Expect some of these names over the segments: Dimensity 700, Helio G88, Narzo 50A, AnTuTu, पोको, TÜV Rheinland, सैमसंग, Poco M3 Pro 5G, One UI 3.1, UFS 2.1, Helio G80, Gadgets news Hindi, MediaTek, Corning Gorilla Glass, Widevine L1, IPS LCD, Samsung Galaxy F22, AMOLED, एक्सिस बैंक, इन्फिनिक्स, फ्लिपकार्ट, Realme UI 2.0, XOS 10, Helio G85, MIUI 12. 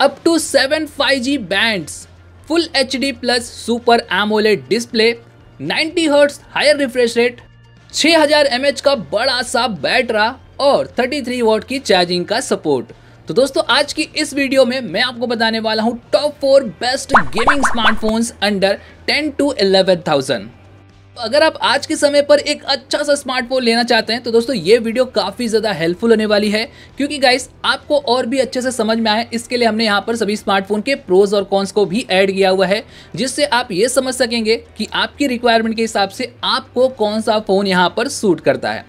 Up to 7 5G bands, full HD plus super AMOLED display, 90 hertz higher refresh rate, 6000 mAh का बड़ा सा बैटरा और 33 what की charging का सपोर्ट। तो दोस्तों आज की इस वीडियो में मैं आपको बताने वाला हूं top 4 best gaming smartphones under 10 to 11,000। अगर आप आज के समय पर एक अच्छा सा स्मार्टफोन लेना चाहते हैं तो दोस्तों ये वीडियो काफ़ी ज़्यादा हेल्पफुल होने वाली है, क्योंकि गाइस आपको और भी अच्छे से समझ में आए इसके लिए हमने यहाँ पर सभी स्मार्टफोन के प्रोज और कॉन्स को भी ऐड किया हुआ है, जिससे आप ये समझ सकेंगे कि आपकी रिक्वायरमेंट के हिसाब से आपको कौन सा फ़ोन यहाँ पर सूट करता है।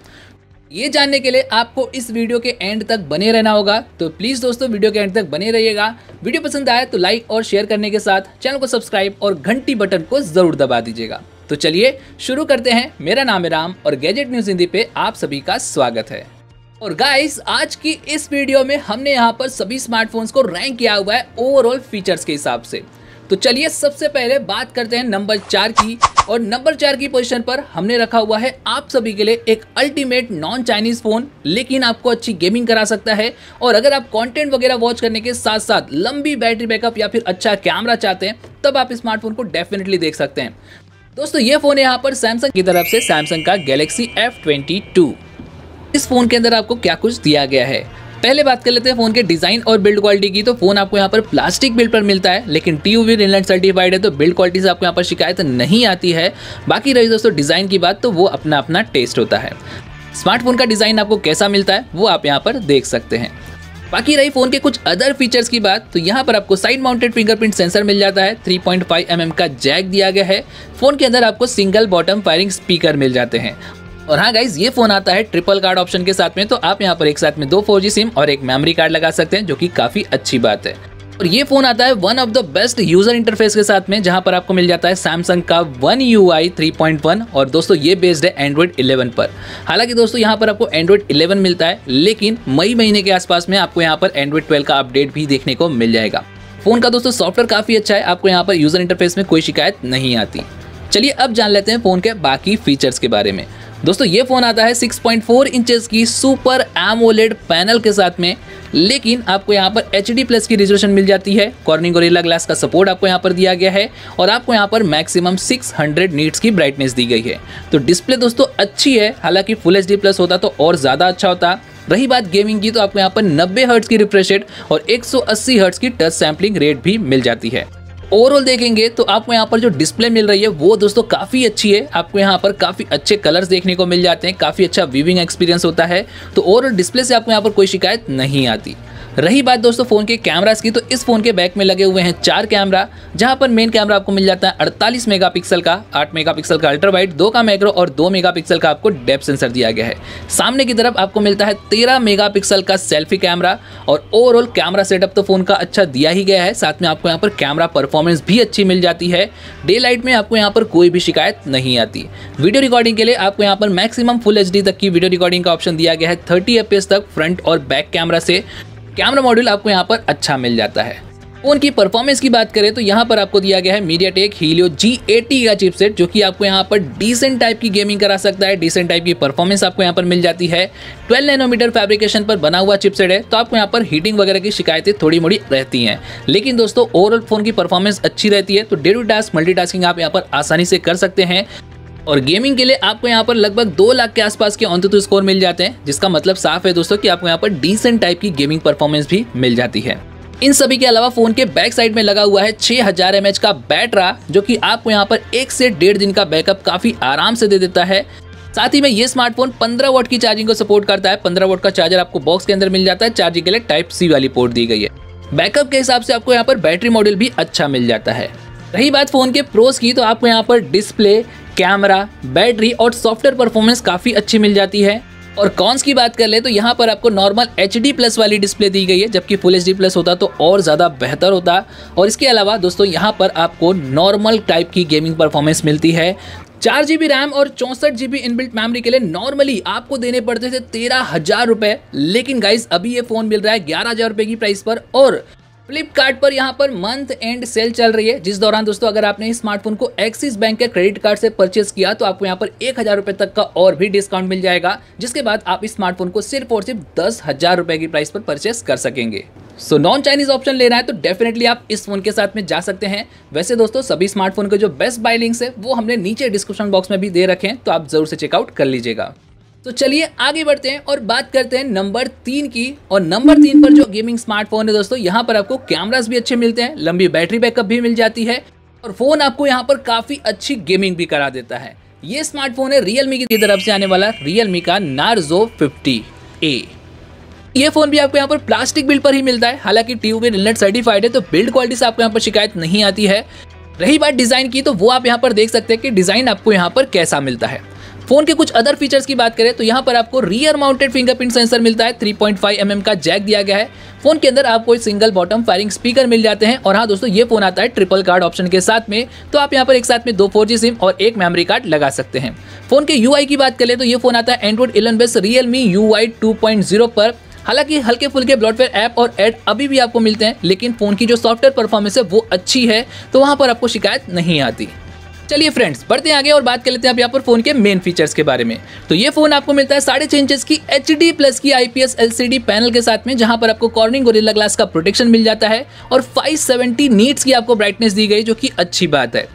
ये जानने के लिए आपको इस वीडियो के एंड तक बने रहना होगा, तो प्लीज़ दोस्तों वीडियो के एंड तक बने रहिएगा। वीडियो पसंद आए तो लाइक और शेयर करने के साथ चैनल को सब्सक्राइब और घंटी बटन को ज़रूर दबा दीजिएगा। तो चलिए शुरू करते हैं। मेरा नाम है राम और गैजेट न्यूज़ हिंदी पे आप सभी का स्वागत है। और गाइस आज की इस वीडियो में हमने यहाँ पर सभी स्मार्टफोन्स को रैंक किया हुआ है ओवरऑल फीचर्स के हिसाब से। तो चलिए सबसे पहले बात करते हैं नंबर 4 की, और नंबर 4 की पोजीशन पर हमने रखा हुआ है आप सभी के लिए एक अल्टीमेट नॉन चाइनीज़ फ़ोन, लेकिन आपको अच्छी गेमिंग करा सकता है। और अगर आप कंटेंट वगैरह वॉच करने के साथ साथ लंबी बैटरी बैकअप या फिर अच्छा कैमरा चाहते हैं तब आप स्मार्टफोन को डेफिनेटली देख सकते हैं। दोस्तों ये फ़ोन है यहाँ पर सैमसंग की तरफ से सैमसंग का गैलेक्सी F22। इस फ़ोन के अंदर आपको क्या कुछ दिया गया है, पहले बात कर लेते हैं फ़ोन के डिज़ाइन और बिल्ड क्वालिटी की। तो फ़ोन आपको यहाँ पर प्लास्टिक बिल्ड पर मिलता है, लेकिन TÜV Rheinland सर्टिफाइड है तो बिल्ड क्वालिटी से आपको यहाँ पर शिकायत नहीं आती है। बाकी रही दोस्तों डिज़ाइन की बात, तो वो अपना अपना टेस्ट होता है। स्मार्टफोन का डिज़ाइन आपको कैसा मिलता है वो आप यहाँ पर देख सकते हैं। बाकी रही फ़ोन के कुछ अदर फीचर्स की बात, तो यहाँ पर आपको साइड माउंटेड फिंगरप्रिंट सेंसर मिल जाता है, 3.5 mm का जैक दिया गया है। फ़ोन के अंदर आपको सिंगल बॉटम फायरिंग स्पीकर मिल जाते हैं। और हाँ गाइज ये फ़ोन आता है ट्रिपल कार्ड ऑप्शन के साथ में, तो आप यहाँ पर एक साथ में 2 4G सिम और एक मेमोरी कार्ड लगा सकते हैं, जो कि काफ़ी अच्छी बात है। और ये फ़ोन आता है one of the best user interface के साथ में, जहाँ पर आपको मिल जाता है सैमसंग का One UI 3.1, और दोस्तों ये बेस्ड है एंड्रॉयड 11 पर। हालांकि दोस्तों यहाँ पर आपको एंड्रॉयड 11 मिलता है, लेकिन मई महीने के आसपास में आपको यहाँ पर एंड्रॉयड 12 का अपडेट भी देखने को मिल जाएगा। फ़ोन का दोस्तों सॉफ्टवेयर काफ़ी अच्छा है, आपको यहाँ पर यूज़र इंटरफेस में कोई शिकायत नहीं आती। चलिए अब जान लेते हैं फ़ोन के बाकी फीचर्स के बारे में। दोस्तों ये फ़ोन आता है 6.4 इंचेस की सुपर AMOLED पैनल के साथ में, लेकिन आपको यहाँ पर HD प्लस की रिजोल्यूशन मिल जाती है। Corning Gorilla Glass का सपोर्ट आपको यहाँ पर दिया गया है, और आपको यहाँ पर मैक्सिमम 600 नीट्स की ब्राइटनेस दी गई है। तो डिस्प्ले दोस्तों अच्छी है, हालांकि फुल HD प्लस होता तो और ज़्यादा अच्छा होता। रही बात गेमिंग की, तो आपको यहाँ पर 90 हर्ट्ज की रिफ्रेश रेट और 180 हर्ट्ज की टच सैम्पलिंग रेट भी मिल जाती है। ओवरऑल देखेंगे तो आपको यहाँ पर जो डिस्प्ले मिल रही है वो दोस्तों काफ़ी अच्छी है, आपको यहाँ पर काफ़ी अच्छे कलर्स देखने को मिल जाते हैं, काफ़ी अच्छा व्यूइंग एक्सपीरियंस होता है। तो ओवरऑल डिस्प्ले से आपको यहाँ पर कोई शिकायत नहीं आती। रही बात दोस्तों फ़ोन के कैमरास की, तो इस फ़ोन के बैक में लगे हुए हैं 4 कैमरा, जहाँ पर मेन कैमरा आपको मिल जाता है 48 मेगापिक्सल का, 8 मेगापिक्सल का अल्ट्रा वाइड, 2 का मैक्रो और 2 मेगापिक्सल का आपको डेप्थ सेंसर दिया गया है। सामने की तरफ आपको मिलता है 13 मेगापिक्सल का सेल्फी कैमरा। और ओवरऑल कैमरा सेटअप तो फ़ोन का अच्छा दिया ही गया है, साथ में आपको यहाँ पर कैमरा परफॉर्मेंस भी अच्छी मिल जाती है। डे लाइट में आपको यहाँ पर कोई भी शिकायत नहीं आती। वीडियो रिकॉर्डिंग के लिए आपको यहाँ पर मैक्सिमम फुल एचडी तक की वीडियो रिकॉर्डिंग का ऑप्शन दिया गया है, 30 एफपीएस तक फ्रंट और बैक कैमरा से। कैमरा मॉड्यूल आपको यहाँ पर अच्छा मिल जाता है। फ़ोन की परफॉर्मेंस की बात करें तो यहाँ पर आपको दिया गया है MediaTek Helio G80 का चिपसेट, जो कि आपको यहाँ पर डिसेंट टाइप की गेमिंग करा सकता है, डिसेंट टाइप की परफॉर्मेंस आपको यहाँ पर मिल जाती है। 12 नैनोमीटर फैब्रिकेशन पर बना हुआ चिपसेट है, तो आपको यहाँ पर हीटिंग वगैरह की शिकायतें थोड़ी मोड़ी रहती हैं, लेकिन दोस्तों ओवरऑल फ़ोन की परफॉर्मेंस अच्छी रहती है। तो डे टू टास्क मल्टीटास्किंग आप यहाँ पर आसानी से कर सकते हैं। और गेमिंग के लिए आपको यहाँ पर लगभग 2 लाख के आसपास के AnTuTu स्कोर मिल जाते हैं, जिसका मतलब साफ है दोस्तों कि आपको यहाँ पर डिसेंट टाइप की गेमिंग परफॉर्मेंस भी मिल जाती है। इन सभी के अलावा फ़ोन के बैक साइड में लगा हुआ है 6000 mAh का बैटरा, जो कि आपको यहाँ पर 1 से 1.5 दिन का बैकअप काफ़ी आराम से दे देता है। साथ ही में ये स्मार्टफोन 15 वॉट की चार्जिंग को सपोर्ट करता है। 15 वॉट का चार्जर आपको बॉक्स के अंदर मिल जाता है, चार्जिंग के लिए Type-C वाली पोर्ट दी गई है। बैकअप के हिसाब से आपको यहाँ पर बैटरी मॉडल भी अच्छा मिल जाता है। रही बात फ़ोन के प्रोस की, तो आपको यहाँ पर डिस्प्ले, कैमरा, बैटरी और सॉफ्टवेयर परफॉर्मेंस काफ़ी अच्छी मिल जाती है। और कॉन्स की बात कर ले तो यहाँ पर आपको नॉर्मल HD प्लस वाली डिस्प्ले दी गई है, जबकि फुल HD प्लस होता तो और ज़्यादा बेहतर होता। और इसके अलावा दोस्तों यहाँ पर आपको नॉर्मल टाइप की गेमिंग परफॉर्मेंस मिलती है। 4GB रैम और 64GB इनबिल्ट मेमोरी के लिए नॉर्मली आपको देने पड़ते थे 13,000 रुपये, लेकिन गाइज अभी ये फ़ोन मिल रहा है 11,000 रुपये की प्राइस पर। और फ्लिपकार्ट पर यहाँ पर मंथ एंड सेल चल रही है, जिस दौरान दोस्तों अगर आपने इस स्मार्टफोन को एक्सिस बैंक के क्रेडिट कार्ड से परचेस किया तो आपको यहाँ पर 1,000 रुपये तक का और भी डिस्काउंट मिल जाएगा, जिसके बाद आप इस स्मार्टफोन को सिर्फ और सिर्फ 10,000 रुपये की प्राइस पर परचेस कर सकेंगे। सो नॉन चाइनीज़ ऑप्शन लेना है तो डेफिनेटली आप इस फ़ोन के साथ में जा सकते हैं। वैसे दोस्तों सभी स्मार्टफोन के जो बेस्ट बाय लिंक्स है वो हमने नीचे डिस्क्रिप्शन बॉक्स में भी दे रखे हैं, तो आप ज़रूर से चेकआउट कर लीजिएगा। तो चलिए आगे बढ़ते हैं और बात करते हैं नंबर 3 की। और नंबर 3 पर जो गेमिंग स्मार्टफोन है दोस्तों, यहाँ पर आपको कैमरास भी अच्छे मिलते हैं, लंबी बैटरी बैकअप भी मिल जाती है और फ़ोन आपको यहाँ पर काफ़ी अच्छी गेमिंग भी करा देता है। ये स्मार्टफोन है Realme की तरफ से आने वाला Realme का Narzo 50A। ये फ़ोन भी आपको यहाँ पर प्लास्टिक बिल्ड पर ही मिलता है, हालांकि TÜV Rheinland सर्टिफाइड है तो बिल्ड क्वालिटी से आपको यहाँ पर शिकायत नहीं आती है। रही बात डिज़ाइन की, तो वो आप यहाँ पर देख सकते हैं कि डिज़ाइन आपको यहाँ पर कैसा मिलता है। फ़ोन के कुछ अदर फीचर्स की बात करें तो यहाँ पर आपको रियर माउंटेड फिंगरप्रिंट सेंसर मिलता है, 3.5 mm का जैक दिया गया है। फ़ोन के अंदर आपको एक सिंगल बॉटम फायरिंग स्पीकर मिल जाते हैं। और हाँ दोस्तों, ये फ़ोन आता है ट्रिपल कार्ड ऑप्शन के साथ में, तो आप यहाँ पर एक साथ में 2 4G सिम और एक मेमोरी कार्ड लगा सकते हैं। फ़ोन के UI की बात करें तो ये फ़ोन आता है एंड्रॉइड 11 बेस्ड Realme UI 2.0 पर। हालांकि हल्के फुल्के ब्लॉटवेयर ऐप और एड अभी भी आपको मिलते हैं, लेकिन फ़ोन की जो सॉफ्टवेयर परफॉर्मेंस है वो अच्छी है, तो वहाँ पर आपको शिकायत नहीं आती। चलिए फ्रेंड्स बढ़ते हैं आगे और बात कर लेते हैं अब यहाँ पर फ़ोन के मेन फीचर्स के बारे में। तो ये फ़ोन आपको मिलता है 6.5 इंच की HD+ की IPS LCD पैनल के साथ में, जहां पर आपको कॉर्निंग गोरिल्ला ग्लास का प्रोटेक्शन मिल जाता है और 570 नीट्स की आपको ब्राइटनेस दी गई, जो कि अच्छी बात है।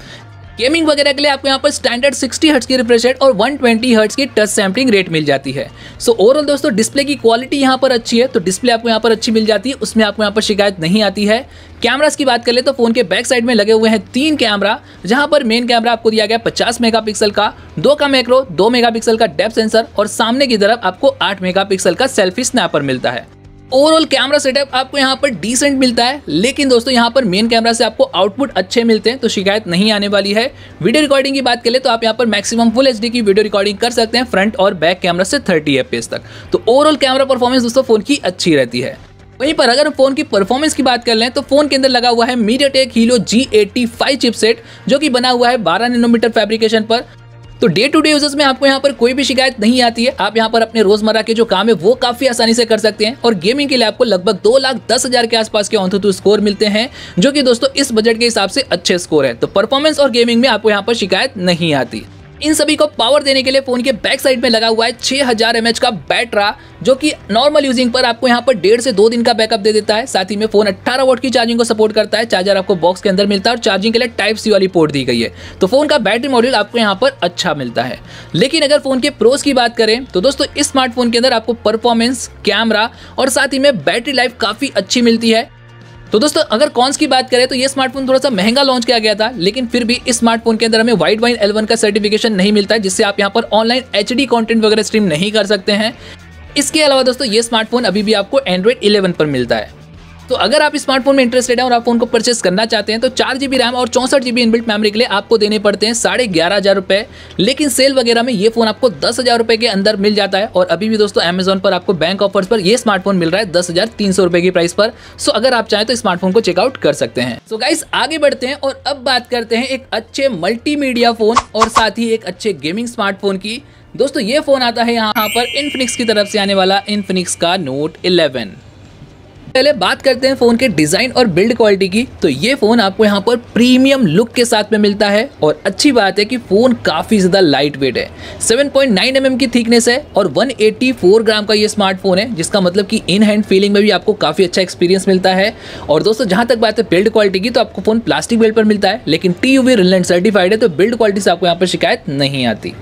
गेमिंग वगैरह के लिए आपको यहाँ पर स्टैंडर्ड 60 हर्ट्ज की रिफ्रेश रेट और 120 हर्ट्ज की टच सैंपलिंग रेट मिल जाती है। सो ओवरऑल दोस्तों डिस्प्ले की क्वालिटी यहाँ पर अच्छी है, तो डिस्प्ले आपको यहाँ पर अच्छी मिल जाती है, उसमें आपको यहाँ पर शिकायत नहीं आती है। कैमरास की बात कर ले तो फ़ोन के बैक साइड में लगे हुए हैं 3 कैमरा, जहाँ पर मेन कैमरा आपको दिया गया 50 मेगापिक्सल का, 2 का मैक्रो, 2 मेगापिक्सल का डेप्थ सेंसर और सामने की तरफ आपको 8 मेगापिक्सल का सेल्फी स्नैपर मिलता है। ओवरऑल कैमरा सेटअप आपको यहाँ पर डिसेंट मिलता है, लेकिन दोस्तों यहाँ पर मेन कैमरा से आपको आउटपुट अच्छे मिलते हैं, तो शिकायत नहीं आने वाली है। वीडियो रिकॉर्डिंग की बात करें तो आप यहाँ पर मैक्सिमम फुल HD की वीडियो रिकॉर्डिंग कर सकते हैं फ्रंट और बैक कैमरा से 30 FPS तक। तो ओवरऑल कैमरा परफॉर्मेंस दोस्तों फ़ोन की अच्छी रहती है। वहीं पर अगर फ़ोन की परफॉर्मेंस की बात कर लें तो फ़ोन के अंदर लगा हुआ है MediaTek Helio G85 चिपसेट, जो कि बना हुआ है 12 नैनोमीटर फैब्रिकेशन पर। तो डे टू डे यूजर्स में आपको यहाँ पर कोई भी शिकायत नहीं आती है, आप यहाँ पर अपने रोजमर्रा के जो काम है वो काफ़ी आसानी से कर सकते हैं। और गेमिंग के लिए आपको लगभग 2,10,000 के आसपास के AnTuTu स्कोर मिलते हैं, जो कि दोस्तों इस बजट के हिसाब से अच्छे स्कोर है। तो परफॉर्मेंस और गेमिंग में आपको यहाँ पर शिकायत नहीं आती। इन सभी को पावर देने के लिए फ़ोन के बैक साइड में लगा हुआ है 6000 mAh का बैटरा, जो कि नॉर्मल यूजिंग पर आपको यहाँ पर 1.5 से 2 दिन का बैकअप दे देता है। साथ ही में फ़ोन 18 वॉट की चार्जिंग को सपोर्ट करता है, चार्जर आपको बॉक्स के अंदर मिलता है और चार्जिंग के लिए Type-C वाली पोर्ट दी गई है। तो फ़ोन का बैटरी मॉड्यूल आपको यहाँ पर अच्छा मिलता है। लेकिन अगर फ़ोन के प्रोस की बात करें तो दोस्तों इस स्मार्टफोन के अंदर आपको परफॉर्मेंस, कैमरा और साथ ही में बैटरी लाइफ काफ़ी अच्छी मिलती है। तो दोस्तों अगर कॉन्स की बात करें तो ये स्मार्टफोन थोड़ा सा महंगा लॉन्च किया गया था, लेकिन फिर भी इस स्मार्टफोन के अंदर हमें वाइडवाइन L1 का सर्टिफिकेशन नहीं मिलता है, जिससे आप यहाँ पर ऑनलाइन HD कंटेंट वगैरह स्ट्रीम नहीं कर सकते हैं। इसके अलावा दोस्तों ये स्मार्टफोन अभी भी आपको एंड्रॉइड 11 पर मिलता है। तो अगर आप इस स्मार्टफोन में इंटरेस्टेड हैं और आप फोन को परचेस करना चाहते हैं तो 4GB रैम और 64GB इनबिल्ट मेमोरी के लिए आपको देने पड़ते हैं 11,500 रुपये, लेकिन सेल वगैरह में ये फ़ोन आपको 10,000 रुपये के अंदर मिल जाता है। और अभी भी दोस्तों अमेजॉन पर आपको बैंक ऑफर्स पर ये स्मार्टफोन मिल रहा है 10,300 रुपये की प्राइस पर। सो अगर आप चाहें तो इस स्मार्टफोन को चेकआउट कर सकते हैं। सो गाइस आगे बढ़ते हैं और अब बात करते हैं एक अच्छे मल्टीमीडिया फ़ोन और साथ ही एक अच्छे गेमिंग स्मार्टफोन की। दोस्तों ये फ़ोन आता है यहाँ पर इन्फिनिक्स की तरफ से आने वाला इन्फिनिक्स का नोट 11। पहले बात करते हैं फ़ोन के डिज़ाइन और बिल्ड क्वालिटी की। तो ये फ़ोन आपको यहाँ पर प्रीमियम लुक के साथ में मिलता है और अच्छी बात है कि फ़ोन काफ़ी ज़्यादा लाइट वेट है। 7.9 mm की थिकनेस है और 184 ग्राम का ये स्मार्टफोन है, जिसका मतलब कि इन हैंड फीलिंग में भी आपको काफ़ी अच्छा एक्सपीरियंस मिलता है। और दोस्तों जहाँ तक बात है बिल्ड क्वालिटी की, तो आपको फ़ोन प्लास्टिक बिल्ड पर मिलता है, लेकिन TÜV Rheinland सर्टिफाइड है, तो बिल्ड क्वालिटी से आपको यहाँ पर शिकायत नहीं आती।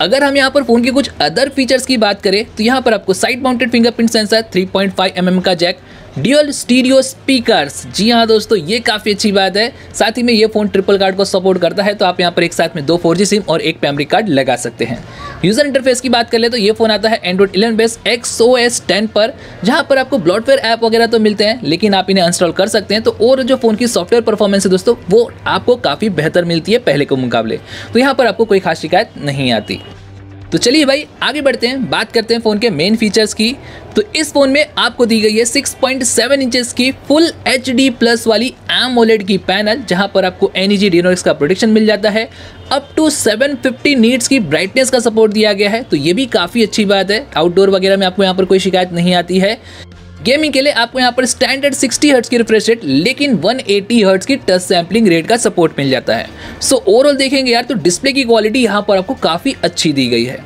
अगर हम यहाँ पर फ़ोन के कुछ अदर फीचर्स की बात करें तो यहाँ पर आपको side mounted fingerprint sensor, 3.5 mm का जैक, ड्यूअल स्टीरियो स्पीकर्स, जी हाँ दोस्तों ये काफ़ी अच्छी बात है। साथ ही में ये फ़ोन ट्रिपल कार्ड को सपोर्ट करता है, तो आप यहाँ पर एक साथ में 2 4G सिम और एक मेमोरी कार्ड लगा सकते हैं। यूज़र इंटरफेस की बात कर ले तो ये फ़ोन आता है एंड्रॉइड 11 बेस्ड XOS 10 पर, जहाँ पर आपको ब्लॉटवेयर ऐप वगैरह तो मिलते हैं, लेकिन आप इन्हें इंस्टॉल कर सकते हैं। तो और जो फ़ोन की सॉफ्टवेयर परफॉर्मेंस है दोस्तों वो आपको काफ़ी बेहतर मिलती है पहले के मुकाबले, तो यहाँ पर आपको कोई खास शिकायत नहीं आती। तो चलिए भाई आगे बढ़ते हैं, बात करते हैं फ़ोन के मेन फीचर्स की। तो इस फ़ोन में आपको दी गई है 6.7 इंचेस की फुल HD+ वाली AMOLED की पैनल, जहां पर आपको NEG DNOx का प्रोटेक्शन मिल जाता है। अप टू 750 नीट्स की ब्राइटनेस का सपोर्ट दिया गया है, तो ये भी काफ़ी अच्छी बात है। आउटडोर वगैरह में आपको यहाँ पर कोई शिकायत नहीं आती है। गेमिंग के लिए आपको यहाँ पर स्टैंडर्ड 60 हर्ट्ज की रिफ्रेश रेट, लेकिन 180 हर्ट्ज की टच सैंपलिंग रेट का सपोर्ट मिल जाता है। सो ओवरऑल देखेंगे यार तो डिस्प्ले की क्वालिटी यहाँ पर आपको काफ़ी अच्छी दी गई है।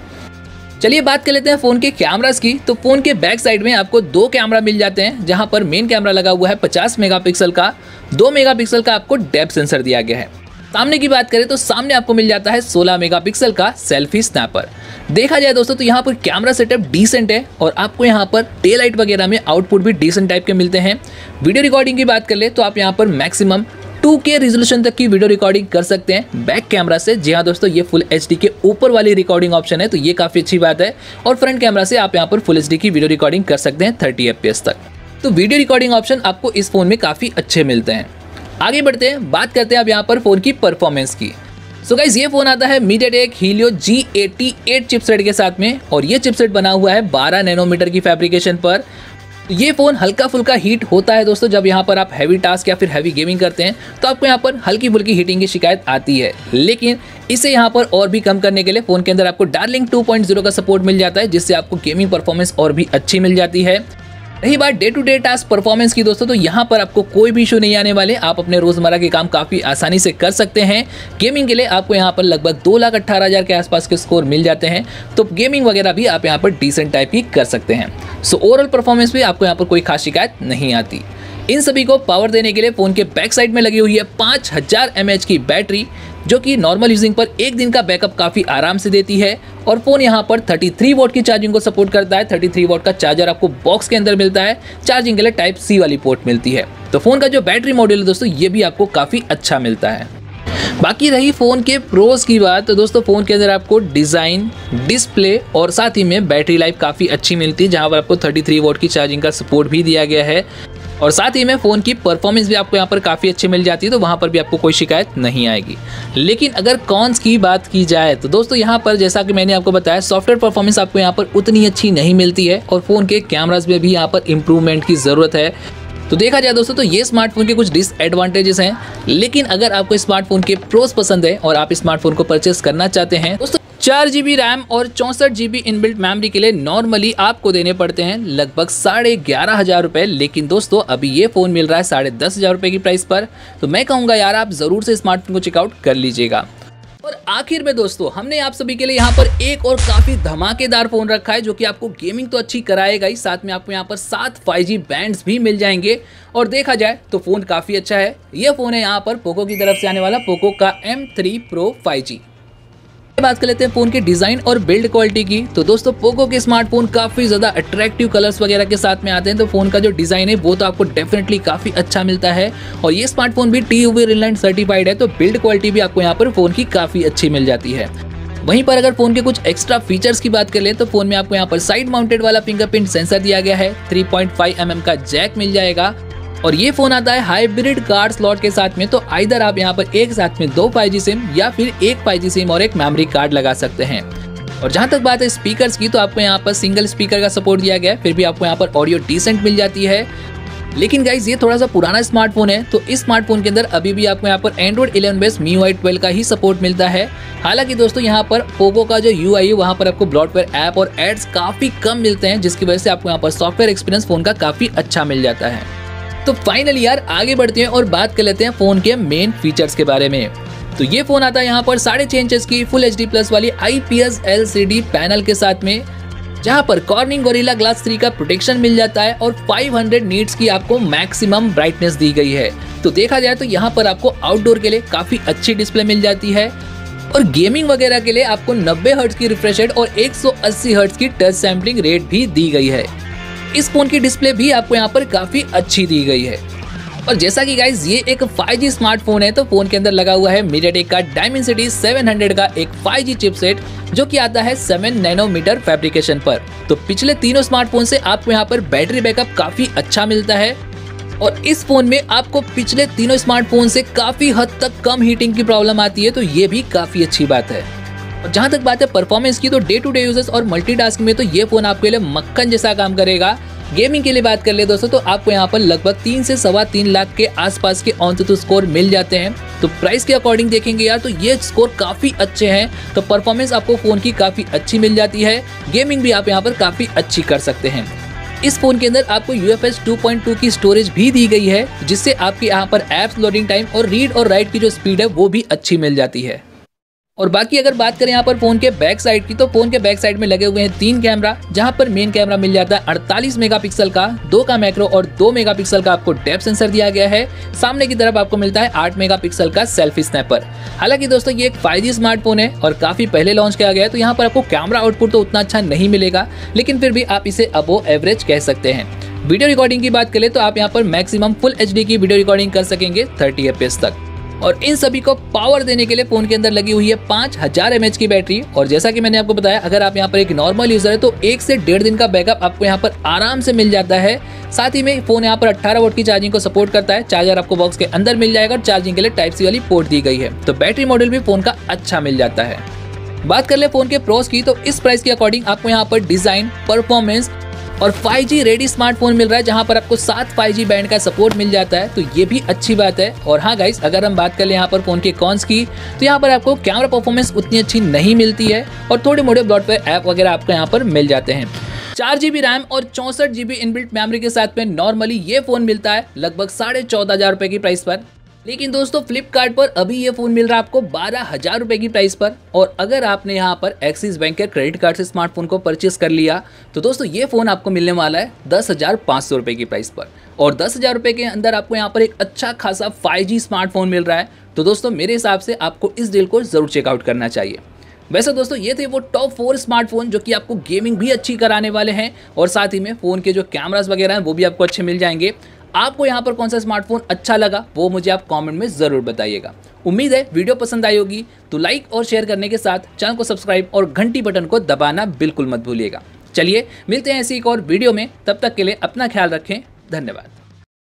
चलिए बात कर लेते हैं फोन के कैमरास की। तो फोन के बैक साइड में आपको दो कैमरा मिल जाते हैं, जहां पर मेन कैमरा लगा हुआ है 50 मेगापिक्सल का, 2 मेगापिक्सल का आपको डेप्थ सेंसर दिया गया है। सामने की बात करें तो सामने आपको मिल जाता है 16 मेगापिक्सल का सेल्फी स्नैपर। देखा जाए दोस्तों तो यहाँ पर कैमरा सेटअप डिसेंट है और आपको यहाँ पर टेल लाइट वगैरह में आउटपुट भी डिसेंट टाइप के मिलते हैं। वीडियो रिकॉर्डिंग की बात कर ले तो आप यहाँ पर मैक्सिमम 2K रिजोल्यूशन तक की वीडियो रिकॉर्डिंग कर सकते हैं बैक कैमरा से। जी हाँ दोस्तों, ये फुल एचडी के ऊपर वाली रिकॉर्डिंग ऑप्शन है तो ये काफ़ी अच्छी बात है। और फ्रंट कैमरा से आप यहाँ पर फुल एचडी की वीडियो रिकॉर्डिंग कर सकते हैं 30 FPS तक। तो वीडियो रिकॉर्डिंग ऑप्शन आपको इस फ़ोन में काफ़ी अच्छे मिलते हैं। आगे बढ़ते हैं, बात करते हैं अब यहाँ पर फ़ोन की परफॉर्मेंस की। सो गाइस, ये फ़ोन आता है MediaTek Helio G88 चिपसेट के साथ में और ये चिपसेट बना हुआ है 12 नैनोमीटर की फैब्रिकेशन पर। ये फ़ोन हल्का फुल्का हीट होता है दोस्तों, जब यहाँ पर आप हैवी टास्क या फिर हैवी गेमिंग करते हैं तो आपको यहाँ पर हल्की फुल्की हीटिंग की शिकायत आती है, लेकिन इसे यहाँ पर और भी कम करने के लिए फ़ोन के अंदर आपको डार्लिंग 2.0 का सपोर्ट मिल जाता है, जिससे आपको गेमिंग परफॉर्मेंस और भी अच्छी मिल जाती है। रही बात day to day task performance की दोस्तों, तो यहाँ पर आपको कोई भी इशू नहीं आने वाले, आप अपने रोज़मर्रा के काम काफ़ी आसानी से कर सकते हैं। गेमिंग के लिए आपको यहाँ पर लगभग 2,18,000 के आसपास के स्कोर मिल जाते हैं, तो गेमिंग वगैरह भी आप यहाँ पर डिसेंट टाइप की कर सकते हैं। सो ओवरऑल परफॉर्मेंस भी आपको यहाँ पर कोई खास शिकायत नहीं आती। इन सभी को पावर देने के लिए फ़ोन के बैक साइड में लगी हुई है 5000 mAh की बैटरी, जो कि नॉर्मल यूजिंग पर एक दिन का बैकअप काफ़ी आराम से देती है। और फ़ोन यहाँ पर 33 वॉट की चार्जिंग को सपोर्ट करता है। 33 वॉट का चार्जर आपको बॉक्स के अंदर मिलता है, चार्जिंग के लिए टाइप C वाली पोर्ट मिलती है। तो फ़ोन का जो बैटरी मॉड्यूल है दोस्तों, ये भी आपको काफ़ी अच्छा मिलता है। बाकी रही फ़ोन के प्रोज़ की बात, तो दोस्तों फ़ोन के अंदर आपको डिज़ाइन, डिस्प्ले और साथ ही में बैटरी लाइफ काफ़ी अच्छी मिलती है, जहाँ पर आपको 33 वॉट की चार्जिंग का सपोर्ट भी दिया गया है। और साथ ही में फ़ोन की परफॉर्मेंस भी आपको यहाँ पर काफ़ी अच्छी मिल जाती है, तो वहाँ पर भी आपको कोई शिकायत नहीं आएगी। लेकिन अगर कॉन्स की बात की जाए तो दोस्तों यहाँ पर जैसा कि मैंने आपको बताया, सॉफ्टवेयर परफॉर्मेंस आपको यहाँ पर उतनी अच्छी नहीं मिलती है और फ़ोन के कैमरास में भी यहाँ पर इम्प्रूवमेंट की ज़रूरत है। तो देखा जाए दोस्तों तो ये स्मार्टफोन के कुछ डिसएडवांटेजेस हैं, लेकिन अगर आपको स्मार्टफोन के प्रोस पसंद है और आप स्मार्टफोन को परचेस करना चाहते हैं दोस्तों, 4GB रैम और 64GB इनबिल्ट मेमोरी के लिए नॉर्मली आपको देने पड़ते हैं लगभग 11,500 रुपये। लेकिन दोस्तों अभी ये फ़ोन मिल रहा है 10,500 रुपये की प्राइस पर, तो मैं कहूँगा यार आप ज़रूर से स्मार्टफोन को चेकआउट कर लीजिएगा। और आखिर में दोस्तों, हमने आप सभी के लिए यहाँ पर एक और काफ़ी धमाकेदार फ़ोन रखा है, जो कि आपको गेमिंग तो अच्छी कराएगा ही, साथ में आपको यहाँ पर 7 5G बैंड्स भी मिल जाएंगे। और देखा जाए तो फ़ोन काफ़ी अच्छा है। ये फ़ोन है यहाँ पर पोको की तरफ से आने वाला पोको का M3 Pro 5G। बात कर लेते हैं फोन के डिजाइन और बिल्ड क्वालिटी की। तो दोस्तों पोको के स्मार्टफोन काफी ज्यादा अट्रैक्टिव कलर्स वगैरह के साथ में आते हैं, तो फोन का जो डिजाइन है वो तो आपको डेफिनेटली काफी अच्छा मिलता है। और ये स्मार्टफोन भी TÜV Rheinland सर्टिफाइड है, तो बिल्ड क्वालिटी भी आपको यहाँ पर फोन की काफी अच्छी मिल जाती है। वहीं पर अगर फोन के कुछ एक्स्ट्रा फीचर्स की बात कर ले तो फोन में आपको यहाँ पर साइड माउंटेड वाला फिंगरप्रिंट सेंसर दिया गया है, 3.5 mm का जैक मिल जाएगा। और ये फ़ोन आता है हाइब्रिड कार्ड स्लॉट के साथ में, तो आइदर आप यहाँ पर एक साथ में 2 5G सिम या फिर एक 5G सिम और एक मेमोरी कार्ड लगा सकते हैं। और जहाँ तक बात है स्पीकर्स की, तो आपको यहाँ पर सिंगल स्पीकर का सपोर्ट दिया गया है, फिर भी आपको यहाँ पर ऑडियो डिसेंट मिल जाती है। लेकिन गाइज ये थोड़ा सा पुराना स्मार्टफोन है, तो इस स्मार्टफोन के अंदर अभी भी आपको यहाँ पर एंड्रॉइड 11 बेस्ड MIUI 12 का ही सपोर्ट मिलता है। हालांकि दोस्तों यहाँ पर पोको का जो UI है, वहाँ पर आपको ब्लॉटवेयर ऐप और एड्स काफ़ी कम मिलते हैं, जिसकी वजह से आपको यहाँ पर सॉफ्टवेयर एक्सपीरियंस फ़ोन का काफ़ी अच्छा मिल जाता है। तो फाइनली यार आगे बढ़ते हैं और बात कर लेते हैं फ़ोन के मेन फीचर्स के बारे में। तो ये फ़ोन आता है यहाँ पर 6.5 इंच की फुल HD+ वाली IPS LCD पैनल के साथ में, जहाँ पर कॉर्निंग गोरिल्ला ग्लास 3 का प्रोटेक्शन मिल जाता है और 500 नीट्स की आपको मैक्सिमम ब्राइटनेस दी गई है। तो देखा जाए तो यहाँ पर आपको आउटडोर के लिए काफ़ी अच्छी डिस्प्ले मिल जाती है और गेमिंग वगैरह के लिए आपको 90 हर्ट्ज़ की रिफ्रेश रेट और 180 हर्ट्ज़ की टच सैम्पलिंग रेट भी दी गई है। इस फ़ोन की डिस्प्ले भी आपको यहाँ पर काफ़ी अच्छी दी गई है। और जैसा कि गाइज ये एक 5G स्मार्टफोन है, तो फ़ोन के अंदर लगा हुआ है MediaTek का Dimensity 700 का एक 5G चिपसेट, जो कि आता है 7 नैनोमीटर फैब्रिकेशन पर। तो पिछले तीनों स्मार्टफोन से आपको यहाँ पर बैटरी बैकअप काफ़ी अच्छा मिलता है और इस फ़ोन में आपको पिछले तीनों स्मार्टफोन से काफ़ी हद तक कम हीटिंग की प्रॉब्लम आती है, तो ये भी काफ़ी अच्छी बात है। और जहाँ तक बात है परफॉर्मेंस की, तो डे टू डे यूजर्स और मल्टीटास्किंग में तो ये फ़ोन आपके लिए मक्खन जैसा काम करेगा। गेमिंग के लिए बात कर ले दोस्तों, तो आपको यहाँ पर लगभग 3 से 3.25 लाख के आसपास के AnTuTu स्कोर मिल जाते हैं। तो प्राइस के अकॉर्डिंग देखेंगे यार तो ये स्कोर काफ़ी अच्छे हैं। तो परफॉर्मेंस आपको फ़ोन की काफ़ी अच्छी मिल जाती है, गेमिंग भी आप यहाँ पर काफ़ी अच्छी कर सकते हैं। इस फ़ोन के अंदर आपको UFS 2.2 की स्टोरेज भी दी गई है, जिससे आपके यहाँ पर ऐप्स लोडिंग टाइम और रीड और राइट की जो स्पीड है वो भी अच्छी मिल जाती है। और बाकी अगर बात करें यहाँ पर फोन के बैक साइड की, तो फोन के बैक साइड में लगे हुए हैं तीन कैमरा, जहाँ पर मेन कैमरा मिल जाता है 48 मेगापिक्सल का, 2 का मैक्रो और 2 मेगापिक्सल का आपको डेप्थ सेंसर दिया गया है। सामने की तरफ आपको मिलता है 8 मेगापिक्सल का सेल्फी स्नैपर। हालांकि दोस्तों ये एक 5G स्मार्टफोन है और काफी पहले लॉन्च किया गया है, तो यहाँ पर आपको कैमरा आउटपुट तो उतना अच्छा नहीं मिलेगा, लेकिन फिर भी आप इसे अबो एवरेज कह सकते हैं। वीडियो रिकॉर्डिंग की बात करें तो आप यहाँ पर मैक्सिमम फुल HD की वीडियो रिकॉर्डिंग कर सकेंगे 30 FPS तक। और इन सभी को पावर देने के लिए फोन के अंदर लगी हुई है 5000 mAh की बैटरी। और जैसा कि मैंने आपको बताया, अगर आप यहाँ पर एक नॉर्मल यूजर है तो 1 से 1.5 दिन का बैकअप आपको यहाँ पर आराम से मिल जाता है। साथ ही में फोन यहाँ पर 18 वोल्ट की चार्जिंग को सपोर्ट करता है। चार्जर आपको बॉक्स के अंदर मिल जाएगा और चार्जिंग के लिए Type-C वाली पोर्ट दी गई है, तो बैटरी मॉडल भी फोन का अच्छा मिल जाता है। बात कर ले फोन के प्रोस की, तो इस प्राइस के अकॉर्डिंग आपको यहाँ पर डिजाइन, परफॉर्मेंस और 5G रेडी स्मार्टफोन मिल रहा है, जहां पर आपको 7 5G बैंड का सपोर्ट मिल जाता है, तो ये भी अच्छी बात है। और हाँ गाइस, अगर हम बात कर लें यहाँ पर फोन के कॉन्स की, तो यहाँ पर आपको कैमरा परफॉर्मेंस उतनी अच्छी नहीं मिलती है और थोड़े मोटे ब्लॉटवेयर ऐप वगैरह आपको यहाँ पर मिल जाते हैं। 4GB रैम और 64GB इनबिल्ट मेमोरी के साथ में नॉर्मली ये फोन मिलता है लगभग 14,500 रुपये की प्राइस पर, लेकिन दोस्तों फ्लिपकार्ट पर अभी ये फ़ोन मिल रहा है आपको 12,000 रुपये की प्राइस पर। और अगर आपने यहाँ पर एक्सिस बैंक के क्रेडिट कार्ड से स्मार्टफोन को परचेस कर लिया, तो दोस्तों ये फ़ोन आपको मिलने वाला है 10,500 रुपये की प्राइस पर। और 10,000 रुपये के अंदर आपको यहाँ पर एक अच्छा खासा 5G स्मार्टफोन मिल रहा है, तो दोस्तों मेरे हिसाब से आपको इस डील को ज़रूर चेकआउट करना चाहिए। वैसे दोस्तों ये थे वो टॉप 4 स्मार्टफोन जो कि आपको गेमिंग भी अच्छी कराने वाले हैं, और साथ ही में फ़ोन के जो कैमराज वगैरह हैं वो भी आपको अच्छे मिल जाएंगे। आपको यहाँ पर कौन सा स्मार्टफोन अच्छा लगा वो मुझे आप कमेंट में ज़रूर बताइएगा। उम्मीद है वीडियो पसंद आई होगी, तो लाइक और शेयर करने के साथ चैनल को सब्सक्राइब और घंटी बटन को दबाना बिल्कुल मत भूलिएगा। चलिए मिलते हैं ऐसी एक और वीडियो में, तब तक के लिए अपना ख्याल रखें। धन्यवाद।